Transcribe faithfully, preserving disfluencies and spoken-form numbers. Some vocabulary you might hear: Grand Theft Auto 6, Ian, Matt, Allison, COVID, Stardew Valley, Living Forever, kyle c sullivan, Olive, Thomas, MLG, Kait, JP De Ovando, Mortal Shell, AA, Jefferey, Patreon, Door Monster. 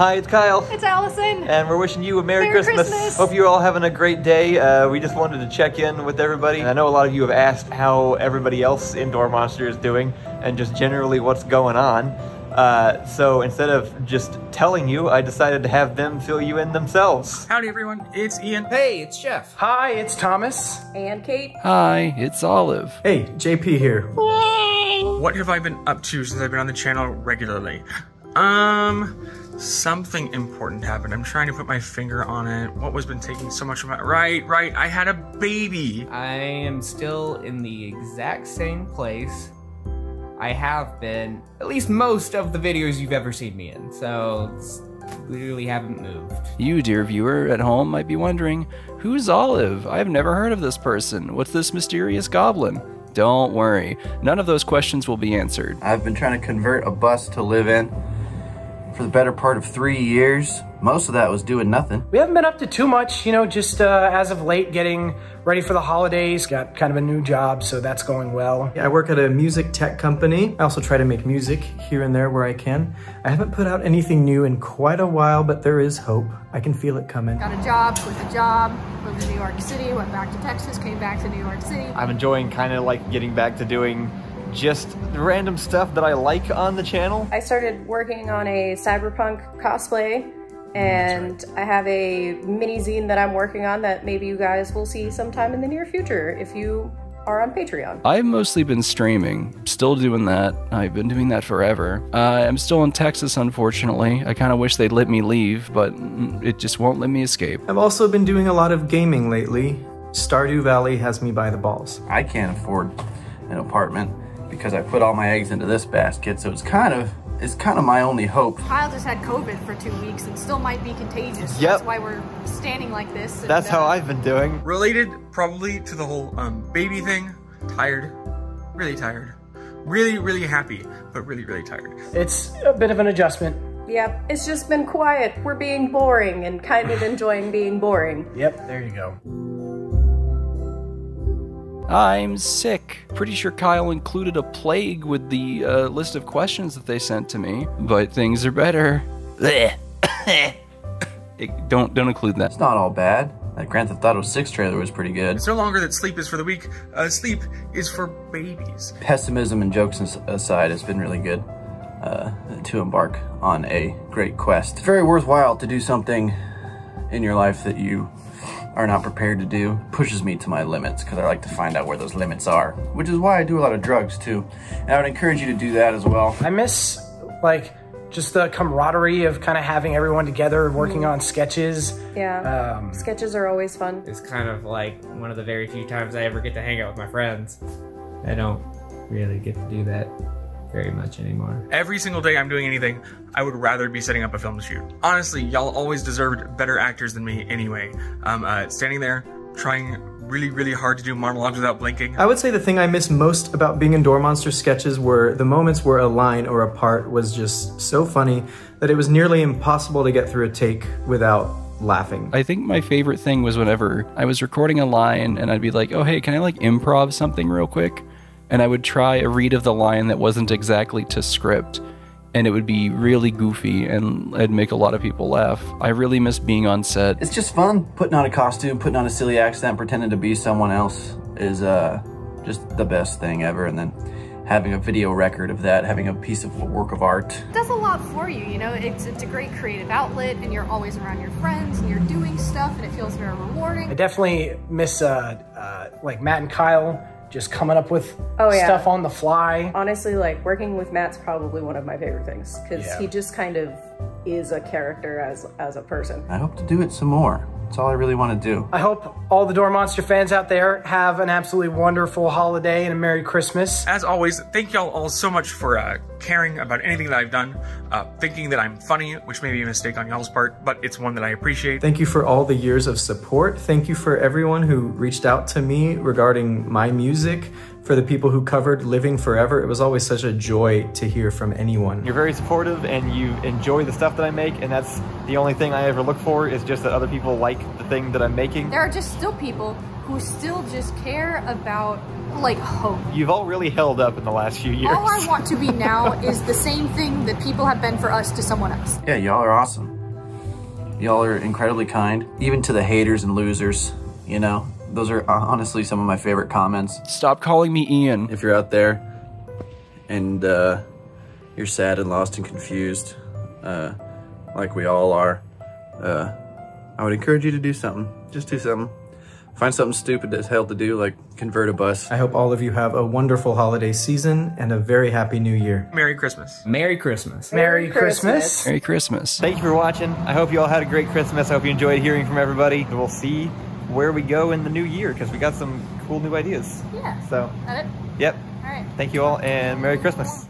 Hi, it's Kyle. It's Allison. And we're wishing you a Merry, Merry Christmas. Christmas. Hope you're all having a great day. Uh, we just wanted to check in with everybody. I know a lot of you have asked how everybody else in Door Monster is doing and just generally what's going on. Uh, so instead of just telling you, I decided to have them fill you in themselves. Howdy, everyone. It's Ian. Hey, it's Jeff. Hi, it's Thomas. And Kait. Hi, it's Olive. Hey, J P here. What have I been up to since I've been on the channel regularly? Um... Something important happened. I'm trying to put my finger on it. What was been taking so much of my... Right, right, I had a baby. I am still in the exact same place I have been, at least most of the videos you've ever seen me in. So, literally haven't moved. You, dear viewer at home, might be wondering, who's Olive? I've never heard of this person. What's this mysterious goblin? Don't worry, none of those questions will be answered. I've been trying to convert a bus to live in for the better part of three years. Most of that was doing nothing. We haven't been up to too much, you know, just uh, as of late, getting ready for the holidays. Got kind of a new job, so that's going well. Yeah, I work at a music tech company. I also try to make music here and there where I can. I haven't put out anything new in quite a while, but there is hope. I can feel it coming. Got a job, quit the job, moved to New York City, went back to Texas, came back to New York City. I'm enjoying kind of like getting back to doing just random stuff that I like on the channel. I started working on a cyberpunk cosplay, and right. I have a mini zine that I'm working on that maybe you guys will see sometime in the near future if you are on Patreon. I've mostly been streaming, still doing that. I've been doing that forever. Uh, I'm still in Texas, unfortunately. I kind of wish they'd let me leave, but it just won't let me escape. I've also been doing a lot of gaming lately. Stardew Valley has me by the balls. I can't afford an apartment because I put all my eggs into this basket, so it's kind of it's kind of my only hope. Kyle just had COVID for two weeks and still might be contagious. Yep. That's why we're standing like this. That's how I've been doing. Related probably to the whole um, baby thing, tired, really tired, really, really happy, but really, really tired. It's a bit of an adjustment. Yep, it's just been quiet. We're being boring and kind of enjoying being boring. Yep, there you go. I'm sick. Pretty sure Kyle included a plague with the uh, list of questions that they sent to me, but things are better. it, don't don't include that. It's not all bad. That Grand Theft Auto six trailer was pretty good. It's no longer that sleep is for the weak. Uh, sleep is for babies. Pessimism and jokes aside, it's been really good uh, to embark on a great quest. It's very worthwhile to do something in your life that you are not prepared to do. Pushes me to my limits because I like to find out where those limits are, which is why I do a lot of drugs too. And I would encourage you to do that as well. I miss like just the camaraderie of kind of having everyone together working on sketches. Yeah, um, sketches are always fun. It's kind of like one of the very few times I ever get to hang out with my friends. I don't really get to do that very much anymore. Every single day I'm doing anything, I would rather be setting up a film shoot. Honestly, y'all always deserved better actors than me anyway. Um, uh, standing there, trying really, really hard to do monologues without blinking. I would say the thing I miss most about being in Door Monster sketches were the moments where a line or a part was just so funny that it was nearly impossible to get through a take without laughing. I think my favorite thing was whenever I was recording a line and I'd be like, oh hey, can I like improv something real quick? And I would try a read of the line that wasn't exactly to script, and it would be really goofy, and I'd make a lot of people laugh. I really miss being on set. It's just fun. Putting on a costume, putting on a silly accent, pretending to be someone else is uh, just the best thing ever, and then having a video record of that, having a piece of a work of art. It does a lot for you, you know? It's, it's a great creative outlet, and you're always around your friends, and you're doing stuff, and it feels very rewarding. I definitely miss, uh, uh, like, Matt and Kyle, just coming up with oh, yeah. stuff on the fly. Honestly, like working with Matt's probably one of my favorite things because yeah. he just kind of is a character as, as a person. I hope to do it some more. That's all I really want to do. I hope all the Door Monster fans out there have an absolutely wonderful holiday and a Merry Christmas. As always, thank y'all all so much for uh, caring about anything that I've done, uh, thinking that I'm funny, which may be a mistake on y'all's part, but it's one that I appreciate. Thank you for all the years of support. Thank you for everyone who reached out to me regarding my music, for the people who covered Living Forever. It was always such a joy to hear from anyone. You're very supportive and you enjoy the stuff that I make, and that's the only thing I ever look for, is just that other people like the thing that I'm making. There are just still people who still just care about, like, hope. You've all really held up in the last few years. All I want to be now is the same thing that people have been for us to someone else. Yeah, y'all are awesome. Y'all are incredibly kind, even to the haters and losers, you know? Those are honestly some of my favorite comments. Stop calling me Ian. If you're out there and uh, you're sad and lost and confused, uh, like we all are, uh, I would encourage you to do something. Just do something. Find something stupid as hell to do, like convert a bus. I hope all of you have a wonderful holiday season and a very happy new year. Merry Christmas. Merry Christmas. Merry Christmas. Merry Christmas. Thank you for watching. I hope you all had a great Christmas. I hope you enjoyed hearing from everybody. We'll see where we go in the new year, because we got some cool new ideas. Yeah. So, yep. All right. Thank you all, and Merry Christmas.